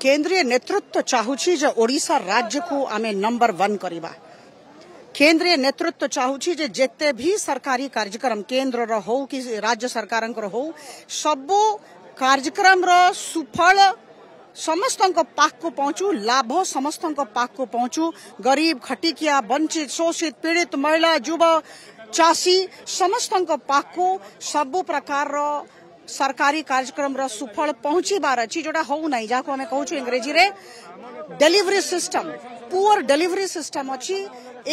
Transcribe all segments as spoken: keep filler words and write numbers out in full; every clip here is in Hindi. केंद्रीय नेतृत्व चाहूची जे ओडिशा राज्य को आमे नंबर वन करिबा। केंद्रीय नेतृत्व चाहूची जे जेते भी सरकारी कार्यक्रम केंद्र रो हो कि राज्य सरकारन को हो सबो कार्यक्रम रो सुफल समस्तों को पाक को पहुंचू, लाभ समस्तों को पाक को पहुंचू। गरीब, खटिकिया, वंचित, शोषित, पीड़ित, महिला, युवा, चाषी समस्तों को पाक को सबो प्रकार रो सरकारी कार्यक्रम रो सुफल पहुंची बार अच्छी जोड़ा हो नहीं जाको हमें कहूँ इंग्रेजी रे delivery system, poor delivery system अच्छी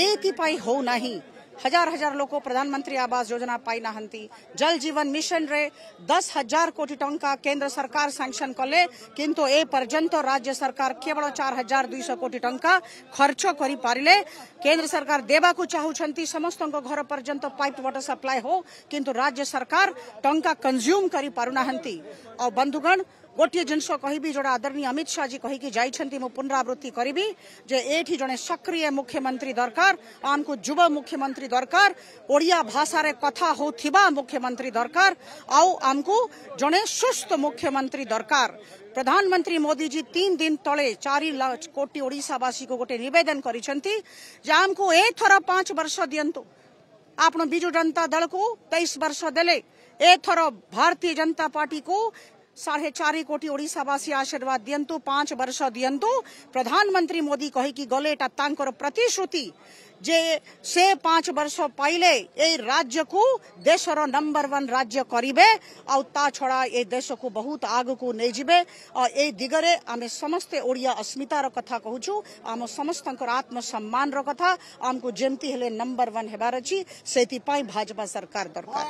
एक ही पाई हो नहीं। हजार हजार लोग प्रधानमंत्री आवास योजना पाई नहंती, जल जीवन मिशन रे दस हजार कोटी टंका केंद्र सरकार सैंक्शन कले किंतु ए पर्यंत राज्य सरकार केवल चार हजार दुई सौ कोटी टंका खर्च करी पारिले। केंद्र सरकार देवा को चाहूछंती समस्तों को घर पर्यंत पाइप वाटर सप्लाई हो किंतु राज्य सरकार टंका कंज्यूम करी पारु नहंती। और बंधुगण गोटे जिनस कहबी जोड़ा आदरणीय अमित शाह जी कहीकि जाइछंती मु पुनरावृत्ति करी जे एठी जड़े सक्रिय मुख्यमंत्री दरकार, आमको युव मुख्यमंत्री दरकार, ओडिया भाषा रे कथा होथिबा मुख्यमंत्री दरकार, आउ आमको जड़े सुस्त मुख्यमंत्री दरकार। प्रधानमंत्री मोदी जी तीन दिन तले चार लाख कोटी ओडिशावासी को गोटे निवेदन करिसेंती जे आमको एथर पांच वर्ष दियंतु। आपन बीजू जनता दल को तेईस वर्ष देले, एथर भारतीय जनता पार्टी को साढ़े चार कोटी ओडिशावासी आशीर्वाद दियंतु, पांच वर्ष दियंतु। प्रधानमंत्री मोदी कहीकि गले एटा तांकर प्रतिश्रुति जे से पांच वर्ष पाइले ए राज्य को देशर नंबर वन राज्य करिवे आ ता छड़ा ए देश को बहुत आग को नहीं जीवे। और ए दिगरे आमे समस्ते ओडिया अस्मितार कथा कहूँ, आम समस्तंकर आत्मसम्मान रो कथा, आमको जेमती हेले नंबर वन हेबार अछि, सेति पई भाजपा सरकार दरकार।